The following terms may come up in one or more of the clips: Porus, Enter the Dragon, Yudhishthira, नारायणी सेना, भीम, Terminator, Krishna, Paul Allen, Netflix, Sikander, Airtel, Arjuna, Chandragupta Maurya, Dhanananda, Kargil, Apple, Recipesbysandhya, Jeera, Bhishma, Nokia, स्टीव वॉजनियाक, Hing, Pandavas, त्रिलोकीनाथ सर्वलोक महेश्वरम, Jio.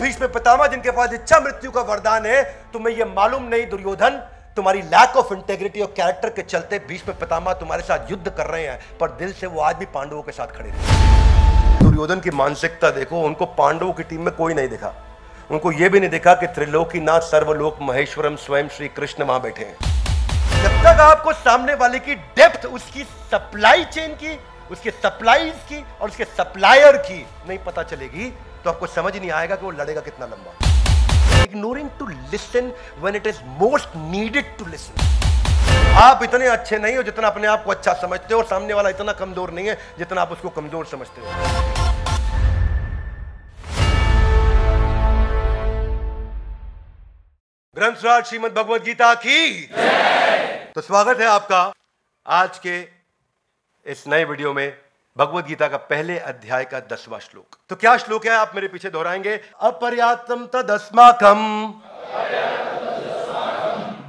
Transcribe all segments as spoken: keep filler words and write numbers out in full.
भीष्म पितामह जिनके पास इच्छा मृत्यु का वरदान है, तुम्हें यह मालूम नहीं दुर्योधन, तुम्हारी लैक ऑफ इंटेग्रिटी और कैरेक्टर के चलते भीष्म पितामह तुम्हारे साथ युद्ध कर रहे हैं, पर दिल से वो आज भी पांडवों के साथ खड़े हैं। दुर्योधन की मानसिकता देखो, उनको पांडवों की टीम में कोई नहीं दिखा, उनको यह भी नहीं दिखा कि त्रिलोकीनाथ सर्वलोक महेश्वरम स्वयं श्री कृष्ण वहां बैठे हैं। जब तक आपको सामने वाले की डेप्थ, उसकी सप्लाई चेन की, उसके सप्लाईज की और उसके सप्लायर की नहीं पता चलेगी तो आपको समझ नहीं आएगा कि वो लड़ेगा कितना लंबा। Ignoring to listen when it is most needed to listen. आप इतने अच्छे नहीं हो जितना अपने आप को अच्छा समझते हो, और सामने वाला इतना कमजोर नहीं है जितना आप उसको कमजोर समझते हो। ग्रंथराज श्रीमद भगवद गीता की। तो स्वागत है आपका आज के इस नए वीडियो में, भगवद गीता का पहले अध्याय का दसवां श्लोक। तो क्या श्लोक है, आप मेरे पीछे दोहराएंगे। अपर्याप्तम तदस्माकं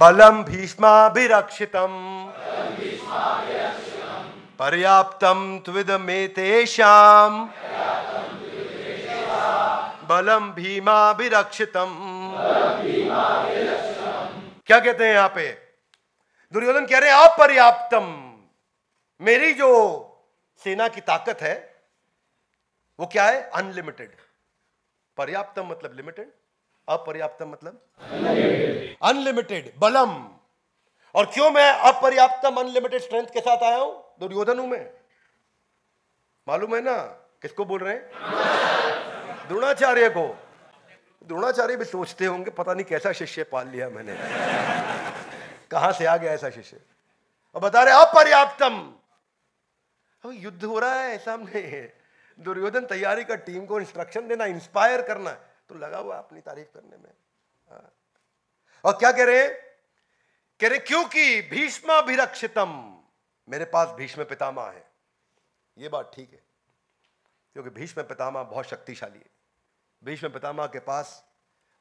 बलम भीष्माभिरक्षितम पर्याप्तम त्विदमेतेषां बलम भीमाभिरक्षितम। क्या कहते हैं यहाँ पे, दुर्योधन कह रहे हैं अपर्याप्तम, मेरी जो सेना की ताकत है वो क्या है, अनलिमिटेड। पर्याप्तम मतलब लिमिटेड, अपर्याप्तम मतलब अनलिमिटेड बलम। और क्यों मैं अपर्याप्तम अनलिमिटेड स्ट्रेंथ के साथ आया हूं, दुर्योधन हूं मैं, मालूम है ना। किसको बोल रहे हैं, द्रोणाचार्य को। द्रोणाचार्य भी सोचते होंगे पता नहीं कैसा शिष्य पाल लिया मैंने कहां से आ गया ऐसा शिष्य। और बता रहे अपर्याप्तम, युद्ध हो रहा है सामने, दुर्योधन तैयारी का, टीम को इंस्ट्रक्शन देना, इंस्पायर करना, तो लगा हुआ अपनी तारीफ करने में। और क्या कह रहे हैं, कह रहे क्योंकि भीष्माभिरक्षितम, मेरे पास भीष्म पितामह है। यह बात ठीक है क्योंकि भीष्म पितामह बहुत शक्तिशाली है। भीष्म पितामह के पास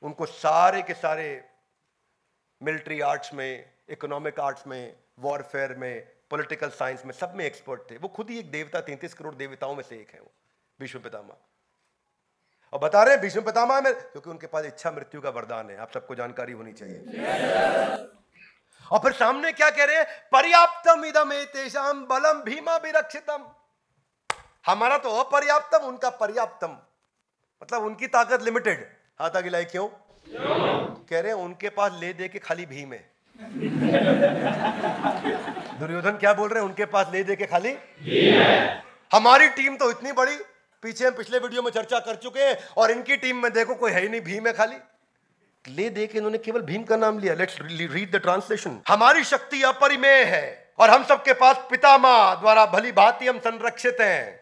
उनको सारे के सारे मिलिट्री आर्ट्स में, इकोनॉमिक आर्ट्स में, वॉरफेयर में, पॉलिटिकल साइंस में, सब में एक्सपर्ट थे। वो खुद ही एक देवता, तैंतीस करोड़ देवताओं में से एक है वो भीष्म पितामह। और बता रहे हैं भीष्म पितामह में, क्योंकि उनके पास इच्छा मृत्यु का वरदान है, आप सबको जानकारी होनी चाहिए। और फिर सामने क्या कह रहे हैं, पर्याप्तम इदम एतेषां बलम भीमाभिरक्षितम। हमारा तो अपर्याप्तम, उनका पर्याप्तम, मतलब उनकी ताकत लिमिटेड। हाथागिलाई क्यों, कह रहे हैं उनके पास ले दे के खाली भीम है। दुर्योधन क्या बोल रहे हैं, उनके पास ले दे के खाली है। हमारी टीम तो इतनी बड़ी, पीछे हम पिछले वीडियो में चर्चा कर चुके हैं, और इनकी टीम में देखो कोई है ही नहीं, भीम है खाली। ले दे के इन्होंने केवल भीम का नाम लिया। Let's read the translation. हमारी शक्ति अपरिमेय है और हम सबके पास पितामह द्वारा भली भांति हम संरक्षित हैं,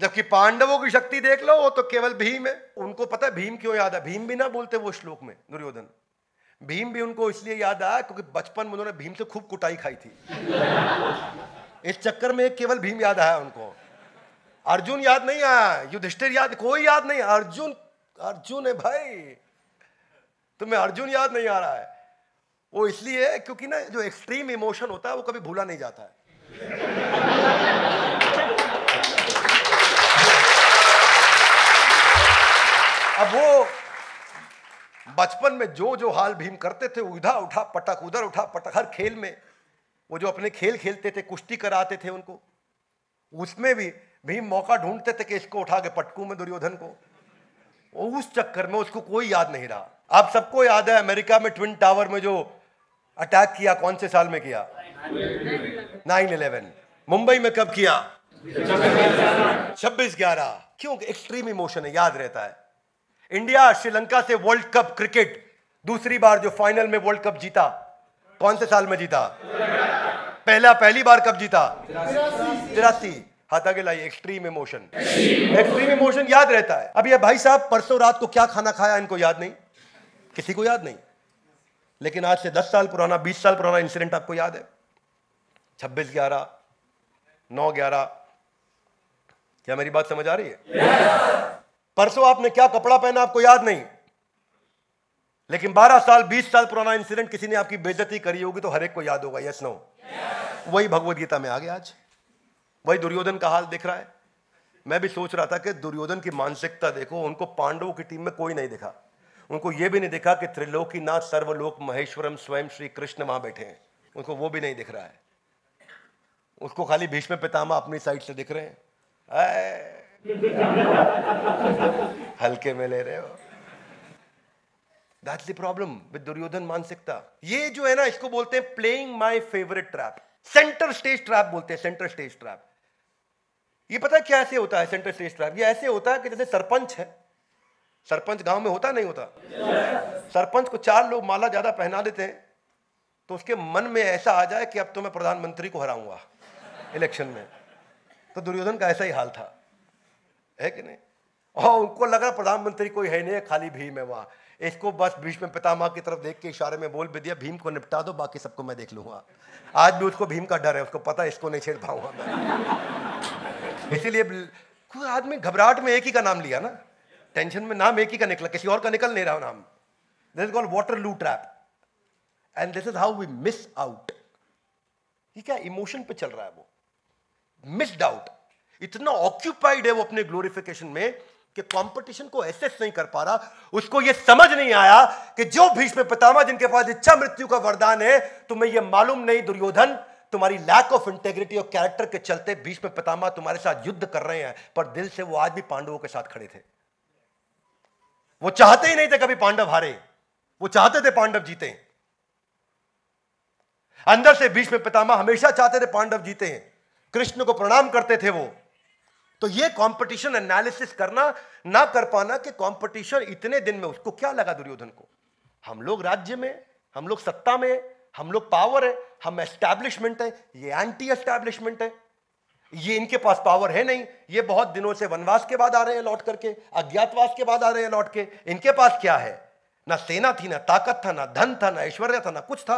जबकि पांडवों की शक्ति देख लो, वो तो केवल भीम है। उनको पता है भीम क्यों याद है, भीम भी ना बोलते वो श्लोक में दुर्योधन, भीम भी उनको इसलिए याद आया क्योंकि बचपन में उन्होंने भीम से खूब कुटाई खाई थी। इस चक्कर में केवल भीम याद आया उनको, अर्जुन याद नहीं आया, युधिष्ठिर याद, कोई याद नहीं। अर्जुन, अर्जुन है भाई, तुम्हें अर्जुन याद नहीं आ रहा है, वो इसलिए है क्योंकि ना जो एक्सट्रीम इमोशन होता है वो कभी भूला नहीं जाता है। अब वो बचपन में जो जो हाल भीम करते थे, उधर उठा पटक, उधर उठा पटक, हर खेल में वो जो अपने खेल खेलते थे, कुश्ती कराते थे उनको, उसमें भी भीम मौका ढूंढते थे कि इसको उठा के पटकू में दुर्योधन को। वो उस चक्कर में उसको कोई याद नहीं रहा। आप सबको याद है अमेरिका में ट्विन टावर में जो अटैक किया, कौन से साल में किया, नाइन इलेवन। मुंबई में कब किया, छब्बीस ग्यारह। क्यों, एक्सट्रीम इमोशन है, याद रहता है। इंडिया श्रीलंका से वर्ल्ड कप क्रिकेट दूसरी बार जो फाइनल में वर्ल्ड कप जीता, कौन से साल में जीता, पहला पहली बार कब जीता, तिरासी। हाथा के लाइए, एक्सट्रीम इमोशन, एक्सट्रीम इमोशन याद रहता है। अब ये भाई साहब परसों रात को क्या खाना खाया इनको याद नहीं, किसी को याद नहीं, लेकिन आज से दस साल पुराना, बीस साल पुराना इंसिडेंट आपको याद है। छब्बीस ग्यारह, नौ ग्यारह। क्या मेरी बात समझ आ रही है। परसों आपने क्या कपड़ा पहना आपको याद नहीं, लेकिन बारह साल, बीस साल पुराना इंसिडेंट किसी ने आपकी बेइज्जती करी होगी तो हर एक को याद होगा। यस नो, वही भगवद गीता में आ गया आज, वही दुर्योधन का हाल दिख रहा है। मैं भी सोच रहा था कि दुर्योधन की मानसिकता देखो, उनको पांडवों की टीम में कोई नहीं दिखा, उनको ये भी नहीं दिखा कि त्रिलोकीनाथ सर्वलोक महेश्वरम स्वयं श्री कृष्ण वहाँ बैठे हैं, उनको वो भी नहीं दिख रहा है। उसको खाली भीष्म पितामह अपनी साइड से दिख रहे हैं, हल्के में ले रहे हो। That's the problem with Duryodhan मानसिकता। ये जो है ना, इसको बोलते हैं playing my favourite trap, centre stage trap बोलते हैं, सेंटर स्टेज ट्रैप। ये पता है क्या ऐसे होता है सेंटर स्टेज ट्रैप? ये ऐसे होता है कि जैसे सरपंच है, सरपंच गांव में होता नहीं होता, yes. सरपंच को चार लोग माला ज्यादा पहना देते हैं तो उसके मन में ऐसा आ जाए कि अब तो मैं प्रधानमंत्री को हराऊंगा इलेक्शन में। तो दुर्योधन का ऐसा ही हाल था, है कि नहीं? और उनको लगा प्रधानमंत्री कोई है नहीं, खाली भीम है वहाँ। इसको बस भीष्म पितामह की तरफ देख के इशारे में बोल भी दिया, भीम को निपटा दो, बाकी सबको मैं देख लूँगा। आज भी उसको भीम का डर है, उसको पता है इसको नहीं छेड़ पाऊंगा मैं। इसीलिए कोई आदमी घबराहट में एक ही का नाम लिया ना, टेंशन में नाम एक ही का निकला, किसी और का निकल नहीं रहा नाम। This is called Waterloo trap and this is how we miss out. ये क्या इमोशन पे चल रहा है, वो मिस्ड आउट। इतना ऑक्यूपाइड है वो अपने ग्लोरिफिकेशन में कि कंपटीशन को एसेस नहीं कर पा रहा। उसको ये समझ नहीं आया कि जो भीष्म पितामह जिनके पास इच्छा मृत्यु का वरदान है, तुम्हें ये मालूम नहीं दुर्योधन, तुम्हारी लैक ऑफ इंटेग्रिटी और कैरेक्टर के चलते भीष्म पितामह तुम्हारे साथ युद्ध कर रहे हैं, पर दिल से वो आज भी पांडवों के साथ खड़े थे। वो चाहते ही नहीं थे कभी पांडव हारे, वो चाहते थे पांडव जीते। अंदर से भीष्म पितामह हमेशा चाहते थे पांडव जीते, कृष्ण को प्रणाम करते थे वो। तो ये कंपटीशन एनालिसिस करना ना कर पाना कि कंपटीशन इतने दिन में उसको क्या लगा दुर्योधन को, हम लोग राज्य में, हम लोग सत्ता में, हम लोग पावर है, हम एस्टैब्लिशमेंट है, ये एंटी एस्टैब्लिशमेंट है, ये इनके पास पावर है नहीं, ये बहुत दिनों से वनवास के बाद आ रहे हैं लौट करके, अज्ञातवास के बाद आ रहे हैं लौट के, इनके पास क्या है? ना सेना थी, ना ताकत था, ना धन था, ना ऐश्वर्य था, ना कुछ था।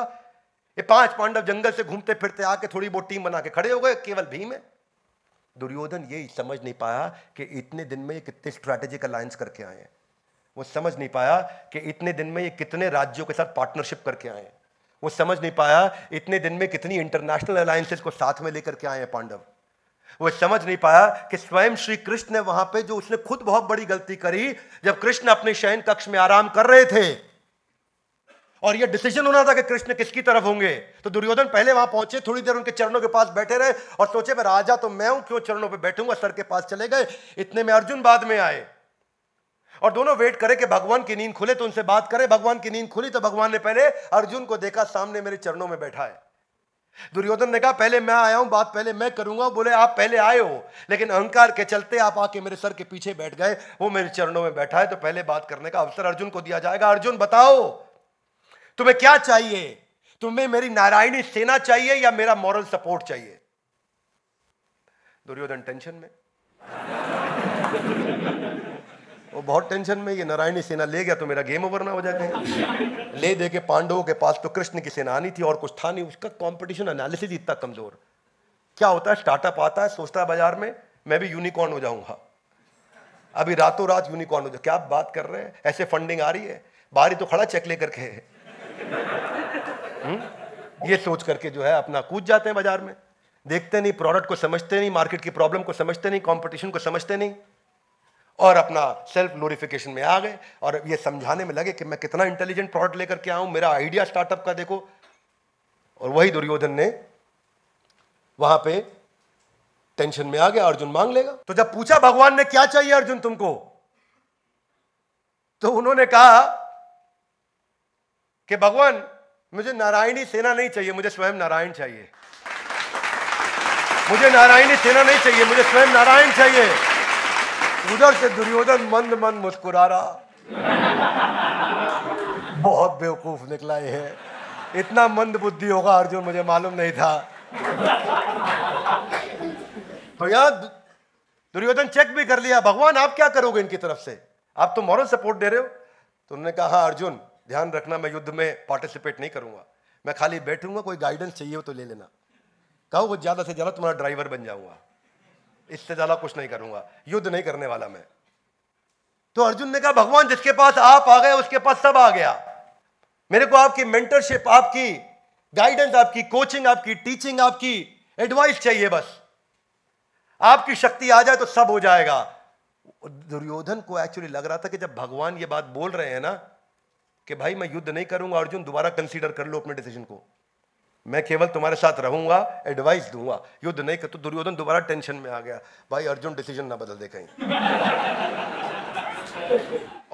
ये पांच पांडव जंगल से घूमते फिरते आके थोड़ी बहुत टीम बना के खड़े हो गए, केवल भीम है। दुर्योधन ये समझ नहीं पाया कि इतने दिन में ये कितने स्ट्रैटेजिक अलायंस करके आए हैं, वो समझ नहीं पाया कि इतने दिन में ये कितने राज्यों के साथ पार्टनरशिप करके आए हैं, वो समझ नहीं पाया इतने दिन में कितनी इंटरनेशनल अलायंसेस को साथ में लेकर के आए हैं पांडव। वो समझ नहीं पाया कि स्वयं श्री कृष्ण ने वहां पे जो उसने खुद बहुत बड़ी गलती करी, जब कृष्ण अपने शयन कक्ष में आराम कर रहे थे और ये डिसीजन होना था कि कृष्ण किसकी तरफ होंगे, तो दुर्योधन पहले वहां पहुंचे, थोड़ी देर उनके चरणों के पास बैठे रहे और सोचे मैं राजा तो मैं हूं, क्यों चरणों पे बैठूंगा, सर के पास चले गए। इतने में अर्जुन बाद में आए और दोनों वेट करे कि भगवान की नींद खुले तो उनसे बात करे। भगवान की नींद खुली तो भगवान ने पहले अर्जुन को देखा, सामने मेरे चरणों में बैठा है। दुर्योधन ने कहा पहले मैं आया हूं, बात पहले मैं करूंगा। बोले आप पहले आए हो, लेकिन अहंकार के चलते आप आके मेरे सर के पीछे बैठ गए, वो मेरे चरणों में बैठा है, तो पहले बात करने का अवसर अर्जुन को दिया जाएगा। अर्जुन बताओ तुम्हें क्या चाहिए, तुम्हें मेरी नारायणी सेना चाहिए या मेरा मॉरल सपोर्ट चाहिए? दुर्योधन टेंशन में वो बहुत टेंशन में, ये नारायणी सेना ले गया तो मेरा गेम ओवर ना हो जाए। ले दे के पांडवों के पास तो कृष्ण की सेना आनी थी और कुछ था नहीं। उसका कंपटीशन एनालिसिस इतना कमजोर। क्या होता है, स्टार्टअप आता है, सोचता है बाजार में मैं भी यूनिकॉर्न हो जाऊंगा, अभी रातों रात यूनिकॉर्न हो जाऊंगा। क्या आप बात कर रहे हैं, ऐसे फंडिंग आ रही है, बाहरी तो खड़ा चेक ले करके है, ये सोच करके जो है अपना कूद जाते हैं बाजार में। देखते नहीं, प्रोडक्ट को समझते नहीं, मार्केट की प्रॉब्लम को समझते नहीं, कंपटीशन को समझते नहीं और अपना सेल्फ ग्लोरिफिकेशन में आ गए और ये समझाने में लगे कि मैं कितना इंटेलिजेंट प्रोडक्ट लेकर के आऊँ, मेरा आइडिया स्टार्टअप का देखो। और वही दुर्योधन ने वहाँ पे टेंशन में आ गया, अर्जुन मांग लेगा। तो जब पूछा भगवान ने क्या चाहिए अर्जुन तुमको, तो उन्होंने कहा कि भगवान मुझे नारायणी सेना नहीं चाहिए, मुझे स्वयं नारायण चाहिए। मुझे नारायणी सेना नहीं चाहिए, मुझे स्वयं नारायण चाहिए। उधर से दुर्योधन मंद मंद मुस्कुरा रहा, बहुत बेवकूफ निकला है, इतना मंद बुद्धि होगा अर्जुन मुझे मालूम नहीं था। तो यार दुर्योधन चेक भी कर लिया, भगवान आप क्या करोगे इनकी तरफ से, आप तो मॉरल सपोर्ट दे रहे हो। तो उन्होंने कहा हाँ अर्जुन ध्यान रखना, मैं युद्ध में पार्टिसिपेट नहीं करूंगा, मैं खाली बैठूंगा, कोई गाइडेंस चाहिए हो तो ले लेना, कहो वो ज्यादा से ज्यादा तुम्हारा ड्राइवर बन जाऊंगा, इससे ज्यादा कुछ नहीं करूंगा, युद्ध नहीं करने वाला मैं। तो अर्जुन ने कहा भगवान जिसके पास आप आ गए उसके पास सब आ गया, मेरे को आपकी मेंटरशिप, आपकी गाइडेंस, आपकी कोचिंग, आपकी टीचिंग, आपकी एडवाइस चाहिए बस। आपकी शक्ति आ जाए तो सब हो जाएगा। दुर्योधन को एक्चुअली लग रहा था कि जब भगवान ये बात बोल रहे हैं ना कि भाई मैं युद्ध नहीं करूंगा अर्जुन, दोबारा कंसीडर कर लो अपने डिसीजन को, मैं केवल तुम्हारे साथ रहूंगा, एडवाइस दूंगा, युद्ध नहीं कर। तो दुर्योधन दोबारा टेंशन में आ गया, भाई अर्जुन डिसीजन ना बदल दे कहीं।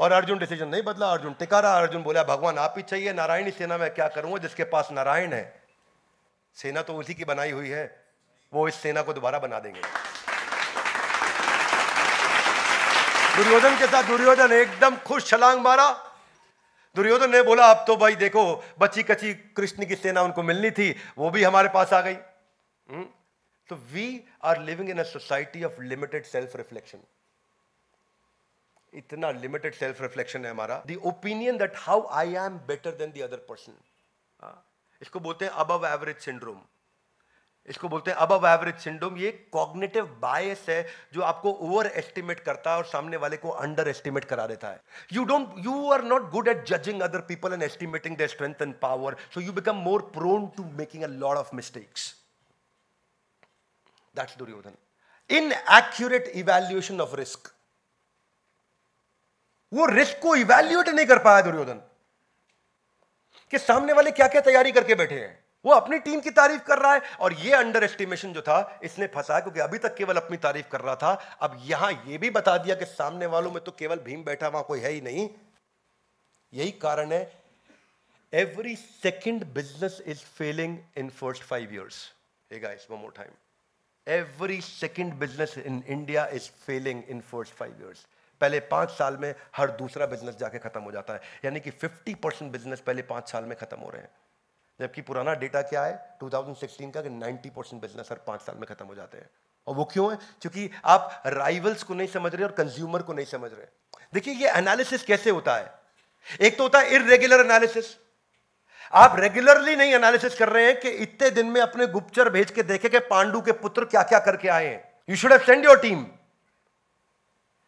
और अर्जुन डिसीजन नहीं बदला, अर्जुन टिका रहा। अर्जुन बोला भगवान आप ही चाहिए, नारायणी सेना में क्या करूंगा जिसके पास नारायण है, सेना तो उसी की बनाई हुई है, वो इस सेना को दोबारा बना देंगे। दुर्योधन के साथ दुर्योधन एकदम खुश छलांग मारा। दुर्योधन ने बोला अब तो भाई देखो बची कची कृष्ण की सेना उनको मिलनी थी, वो भी हमारे पास आ गई। हुँ? तो we are living in a society of limited self reflection. इतना लिमिटेड सेल्फ रिफ्लेक्शन है हमारा। The opinion that how I am better than the other person, इसको बोलते हैं अबव एवरेज सिंड्रोम। इसको बोलते हैं अबव एवरेज सिंड्रोम। ये कॉग्निटिव बायस है जो आपको ओवर एस्टिमेट करता है और सामने वाले को अंडर एस्टिमेट करा देता है। You don't you are not good at judging other people and estimating their strength and power, so you become more prone to making a lot of mistakes. That's Duryodhana. Inaccurate evaluation of risk, वो risk को evaluate नहीं कर पाया दुर्योधन कि सामने वाले क्या क्या तैयारी करके बैठे हैं। वो अपनी टीम की तारीफ कर रहा है और ये अंडर एस्टिमेशन जो था इसने फंसाया, क्योंकि अभी तक केवल अपनी तारीफ कर रहा था, अब यहां ये भी बता दिया कि सामने वालों में तो केवल भीम बैठा, वहां कोई है ही नहीं। यही कारण है every second business is failing in first five years. Hey guys, one more time, every second business in India is failing in first five years. पहले पांच साल में हर दूसरा बिजनेस जाके खत्म हो जाता है, यानी कि पचास परसेंट बिजनेस पहले पांच साल में खत्म हो रहे हैं, जबकि पुराना डेटा क्या है दो हज़ार सोलह का कि नब्बे परसेंट बिजनेस हर पांच साल में खत्म हो जाते हैं। और वो क्यों है? क्योंकि आप राइवल्स को नहीं समझ रहे और कंज्यूमर को नहीं समझ रहे। देखिए ये एनालिसिस कैसे होता है, एक तो होता है इररेगुलर एनालिसिस। आप रेगुलरली नहीं एनालिसिस कर रहे हैं कि इतने दिन में अपने गुप्तचर भेज के देखे कि पांडु के पुत्र क्या क्या करके आए हैं। You should have send your team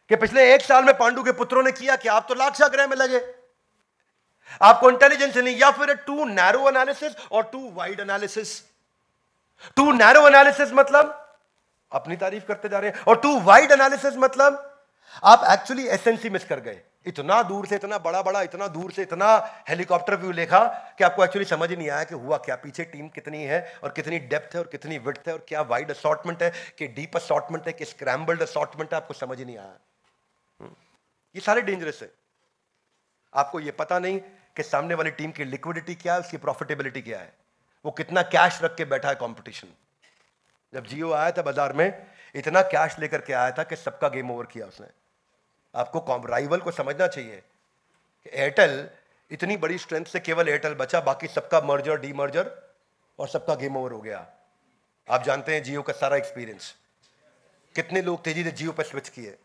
कि पिछले एक साल में पांडु के पुत्रों ने किया कि आप तो लाक्षागृह में लगे, आपको इंटेलिजेंस नहीं। या फिर टू नैरो एनालिसिस और too wide analysis. Too narrow analysis मतलब अपनी तारीफ करते जा रहे हैं, और टू वाइड एनालिसिस मतलब आप एक्चुअली एसेंसी मिस कर गए। इतना दूर से इतना बड़ा बड़ा, इतना दूर से इतना हेलीकॉप्टर व्यू देखा कि आपको एक्चुअली समझ नहीं आया कि हुआ क्या, पीछे टीम कितनी है और कितनी डेप्थ है और कितनी विड्थ है और क्या वाइड असॉर्टमेंट है कि डीप असॉर्टमेंट है कि स्क्रैम्बल्ड असॉर्टमेंट है, आपको समझ ही नहीं आया। ये सारे डेंजरस है। आपको ये पता नहीं कि सामने वाली टीम की लिक्विडिटी क्या है, उसकी प्रॉफिटेबिलिटी क्या है, वो कितना कैश रख के बैठा है। कंपटीशन जब जियो आया था बाजार में, इतना कैश लेकर के आया था कि सबका गेम ओवर किया उसने। आपको राइवल को समझना चाहिए कि एयरटेल इतनी बड़ी स्ट्रेंथ से केवल एयरटेल बचा, बाकी सबका मर्जर डीमर्जर और सबका गेम ओवर हो गया। आप जानते हैं जियो का सारा एक्सपीरियंस, कितने लोग तेजी से जियो पर स्विच किए।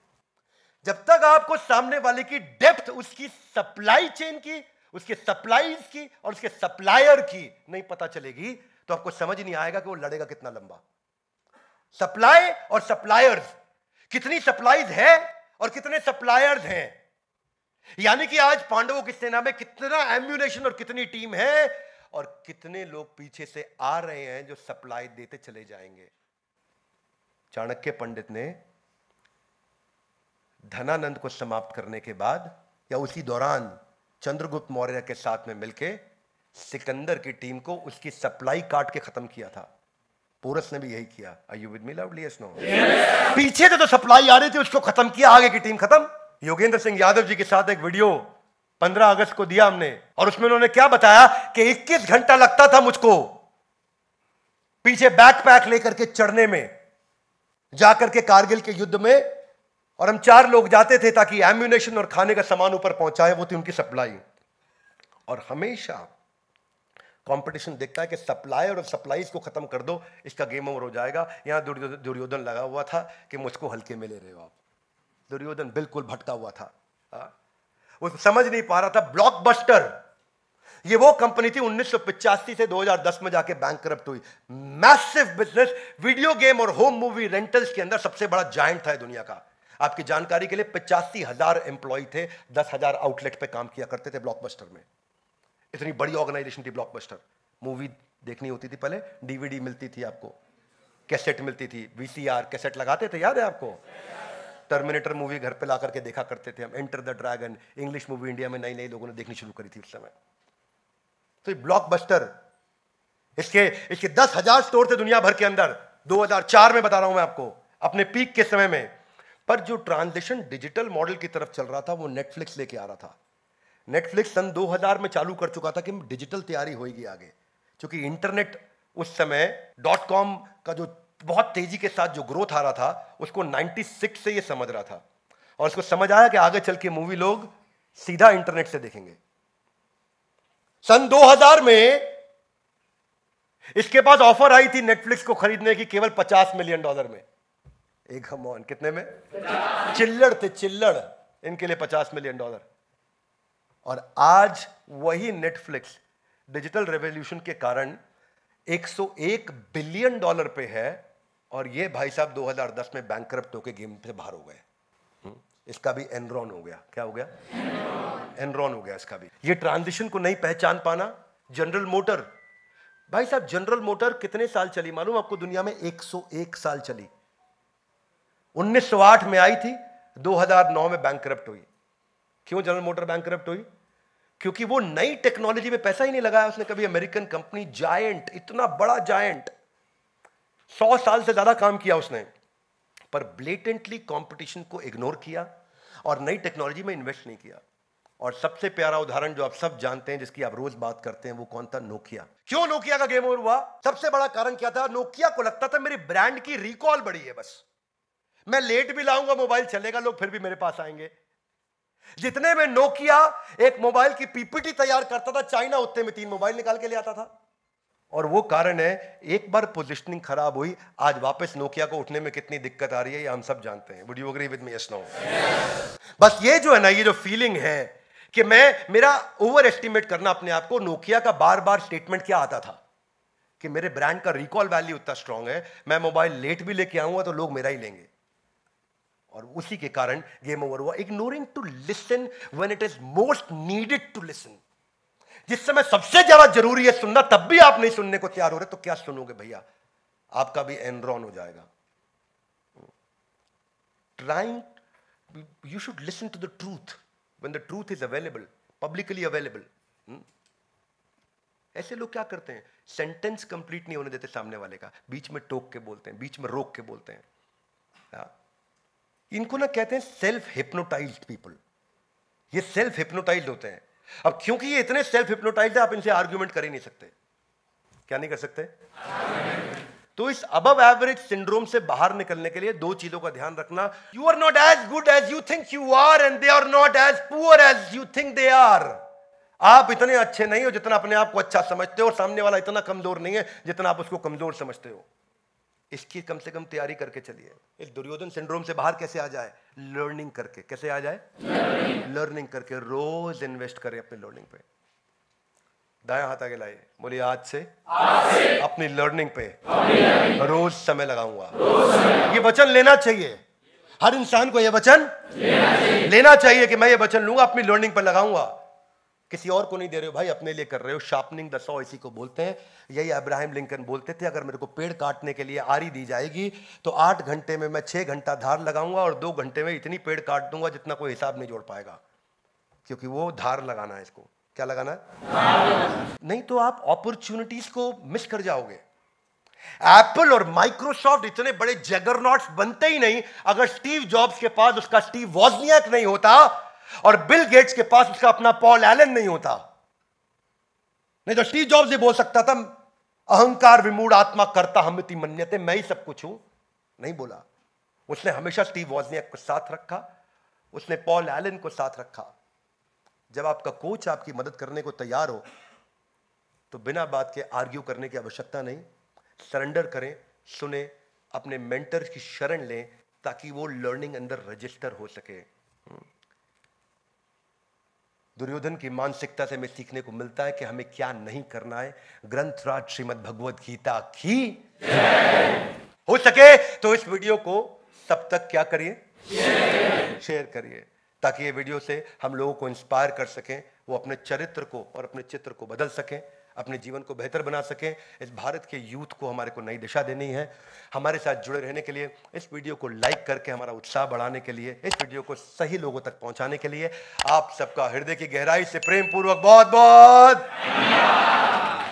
जब तक आपको सामने वाले की डेप्थ, उसकी सप्लाई चेन की, उसके सप्लाईज की और उसके सप्लायर की नहीं पता चलेगी तो आपको समझ नहीं आएगा कि वो लड़ेगा कितना लंबा। सप्लाई और सप्लायर्स, कितनी सप्लाईज है और कितने सप्लायर्स हैं, यानी कि आज पांडवों की सेना में कितना एम्यूनेशन और कितनी टीम है और कितने लोग पीछे से आ रहे हैं जो सप्लाई देते चले जाएंगे। चाणक्य पंडित ने धनानंद को समाप्त करने के बाद या उसी दौरान चंद्रगुप्त मौर्य के साथ में मिलकर सिकंदर की टीम को उसकी सप्लाई काट के खत्म किया था। पोरस ने भी यही किया। Are you with me loudly? Yes, no? yes. पीछे से तो सप्लाई आ रही थी, उसको खत्म किया, आगे की टीम खत्म। योगेंद्र सिंह यादव जी के साथ एक वीडियो पंद्रह अगस्त को दिया हमने और उसमें उन्होंने क्या बताया कि इक्कीस घंटा लगता था मुझको पीछे बैकपैक लेकर के चढ़ने में, जाकर के कारगिल के युद्ध में, और हम चार लोग जाते थे ताकि एम्यूनेशन और खाने का सामान ऊपर पहुंचाए, वो थी उनकी सप्लाई। और हमेशा कंपटीशन देखता है कि सप्लायर और सप्लाईज को खत्म कर दो, इसका गेम ओवर हो जाएगा। यहाँ दुर्योधन लगा हुआ था कि मुझको हल्के में ले रहे हो आप। दुर्योधन बिल्कुल भटका हुआ था, वो समझ नहीं पा रहा था। ब्लॉकबस्टर, ये वो कंपनी थी उन्नीस सौ पिचासी से दो हज़ार दस में जाके बैंकक्रप्ट हुई। मैसिव बिजनेस, वीडियो गेम और होम मूवी रेंटल्स के अंदर सबसे बड़ा जायंट था दुनिया का। आपकी जानकारी के लिए पचासी हजार एम्प्लॉय थे, दस हजार आउटलेट पे काम किया करते थे ब्लॉकबस्टर में। इतनी बड़ी ऑर्गेनाइजेशन थी ब्लॉकबस्टर। मूवी देखनी होती थी पहले, डीवीडी मिलती थी आपको, कैसेट मिलती थी, वीसीआर कैसेट लगाते थे, याद है आपको? टर्मिनेटर मूवी घर पे ला करके देखा करते थे हम। Enter the dragon English movie India में नई नई लोगों ने देखनी शुरू करी थी उस समय। तो ब्लॉकबस्टर, इसके इसके दस हजार स्टोर थे दुनिया भर के अंदर, दो हज़ार चार में बता रहा हूं मैं आपको, अपने पीक के समय में। पर जो ट्रांजिशन डिजिटल मॉडल की तरफ चल रहा था वो नेटफ्लिक्स लेके आ रहा था। नेटफ्लिक्स सन दो हज़ार में चालू कर चुका था कि डिजिटल तैयारी होगी आगे, क्योंकि इंटरनेट उस समय डॉट कॉम का जो बहुत तेजी के साथ जो ग्रोथ आ रहा था उसको छियानवे से ये समझ रहा था, और उसको समझ आया कि आगे चल के मूवी लोग सीधा इंटरनेट से देखेंगे। सन दो हज़ार में इसके पास ऑफर आई थी नेटफ्लिक्स को खरीदने की केवल पचास मिलियन डॉलर में। एक हमौन कितने में? चिल्लड़ थे, चिल्लड़ इनके लिए पचास मिलियन डॉलर। और आज वही नेटफ्लिक्स डिजिटल रेवोल्यूशन के कारण एक सौ एक बिलियन डॉलर पे है, और ये भाई साहब दो हज़ार दस में बैंकरप्ट होके गेम से बाहर हो गए। इसका भी एनरॉन हो गया। क्या हो गया? एनरॉन हो गया इसका भी। ये ट्रांजिशन को नहीं पहचान पाना। जनरल मोटर, भाई साहब जनरल मोटर कितने साल चली मालूम आपको? दुनिया में एक सौ एक साल चली। उन्नीस सौ आठ में आई थी, दो हज़ार नौ में बैंकरप्ट हुई। क्यों जनरल मोटर बैंकरप्ट हुई? क्योंकि वो नई टेक्नोलॉजी में पैसा ही नहीं लगाया उसने कभी। अमेरिकन कंपनी, जायंट, इतना बड़ा जायंट, सौ साल से ज्यादा काम किया उसने, पर ब्लेटेंटली कंपटीशन को इग्नोर किया और नई टेक्नोलॉजी में इन्वेस्ट नहीं किया। और सबसे प्यारा उदाहरण जो आप सब जानते हैं, जिसकी आप रोज बात करते हैं, वो कौन था? नोकिया। क्यों नोकिया का गेम ओवर हुआ? सबसे बड़ा कारण क्या था? नोकिया को लगता था मेरी ब्रांड की रिकॉल बड़ी है, बस मैं लेट भी लाऊंगा, मोबाइल चलेगा, लोग फिर भी मेरे पास आएंगे। जितने में नोकिया एक मोबाइल की पीपीटी तैयार करता था, चाइना उतने में तीन मोबाइल निकाल के ले आता था। और वो कारण है, एक बार पोजिशनिंग खराब हुई, आज वापस नोकिया को उठने में कितनी दिक्कत आ रही है, ये हम सब जानते हैं। Would you agree with me? Yes, no? बस ये जो है ना, ये जो फीलिंग है कि मैं, मेरा ओवर एस्टिमेट करना अपने आप को। नोकिया का बार बार स्टेटमेंट क्या आता था कि मेरे ब्रांड का रिकॉल वैल्यू उतना स्ट्रांग है, मैं मोबाइल लेट भी लेके आऊंगा तो लोग मेरा ही लेंगे। और उसी के कारण गेम ओवर हुआ। Ignoring to listen when it is most needed to listen. जिस समय सबसे ज्यादा जरूरी है सुनना, तब भी आप नहीं सुनने को तैयार हो रहे, तो क्या सुनोगे भैया? आपका भी एनरॉन हो जाएगा। Trying, you should listen to the truth when the truth is available, publicly available. hmm? ऐसे लोग क्या करते हैं, सेंटेंस कंप्लीट नहीं होने देते सामने वाले का, बीच में टोक के बोलते हैं, बीच में रोक के बोलते हैं। yeah. इनको ना कहते हैं सेल्फ हिप्नोटाइज्ड पीपल। ये सेल्फ हिप्नोटाइज्ड होते हैं। अब क्योंकि ये इतने सेल्फ हिप्नोटाइज्ड है, आप इनसे आर्ग्यूमेंट कर ही नहीं सकते। क्या नहीं कर सकते? तो इस अबव एवरेज सिंड्रोम से बाहर निकलने के लिए दो चीजों का ध्यान रखना। You are not as good as you think you are, and they are not as poor as you think they are. आप इतने अच्छे नहीं हो जितना अपने आप को अच्छा समझते हो, और सामने वाला इतना कमजोर नहीं है जितना आप उसको कमजोर समझते हो। इसकी कम से कम तैयारी करके चलिए। इस दुर्योधन सिंड्रोम से बाहर कैसे आ जाए? लर्निंग करके। कैसे आ जाए? लर्निंग करके। रोज इन्वेस्ट करें अपने लर्निंग पे। दाया हाथ आगे लाइए, बोलिए आज से, आज से अपनी लर्निंग पे रोज समय लगाऊंगा। ये वचन लेना चाहिए हर इंसान को। ये वचन लेना चाहिए, लेना चाहिए कि मैं ये वचन लूंगा, अपनी लर्निंग पर लगाऊंगा। किसी और को नहीं दे रहे हो भाई, अपने लिए कर रहे हो। शार्पनिंग द सॉ इसी को बोलते हैं। यही अब्राहम लिंकन बोलते थे, अगर मेरे को पेड़ काटने के लिए आरी दी जाएगी तो आठ घंटे में मैं छह घंटा धार लगाऊंगा, और दो घंटे में इतनी पेड़ काट दूंगा जितना कोई हिसाब नहीं जोड़ पाएगा। क्योंकि वो धार लगाना है, इसको क्या लगाना है? नहीं तो आप अपॉर्चुनिटीज को मिस कर जाओगे। एप्पल और माइक्रोसॉफ्ट इतने बड़े जगरनॉट्स बनते ही नहीं अगर स्टीव जॉब्स के पास उसका स्टीव वॉजनियाक नहीं होता, और बिल गेट्स के पास उसका अपना पॉल एलन नहीं होता। नहीं तो स्टीव जॉब्स ये बोल सकता था, अहंकार विमूढ़ आत्मा कर्ता हमिति मन्यते, मैं ही सब कुछ हूं। नहीं बोला। उसने हमेशा स्टीव वॉजनियाक को साथ रखा, उसने पॉल एलन को साथ रखा। जब आपका कोच आपकी मदद करने को तैयार हो तो बिना बात के आर्ग्यू करने की आवश्यकता नहीं। सरेंडर करें, सुने, अपने मेंटर की शरण लें, ताकि वो लर्निंग अंदर रजिस्टर हो सके। दुर्योधन की मानसिकता से हमें सीखने को मिलता है कि हमें क्या नहीं करना है। ग्रंथराज श्रीमद् भगवद गीता की हो सके तो इस वीडियो को सब तक क्या करिए, शेयर करिए, ताकि ये वीडियो से हम लोगों को इंस्पायर कर सकें, वो अपने चरित्र को और अपने चित्र को बदल सकें, अपने जीवन को बेहतर बना सकें। इस भारत के यूथ को हमारे को नई दिशा देनी है। हमारे साथ जुड़े रहने के लिए, इस वीडियो को लाइक करके हमारा उत्साह बढ़ाने के लिए, इस वीडियो को सही लोगों तक पहुंचाने के लिए आप सबका हृदय की गहराई से प्रेम पूर्वक बहुत बहुत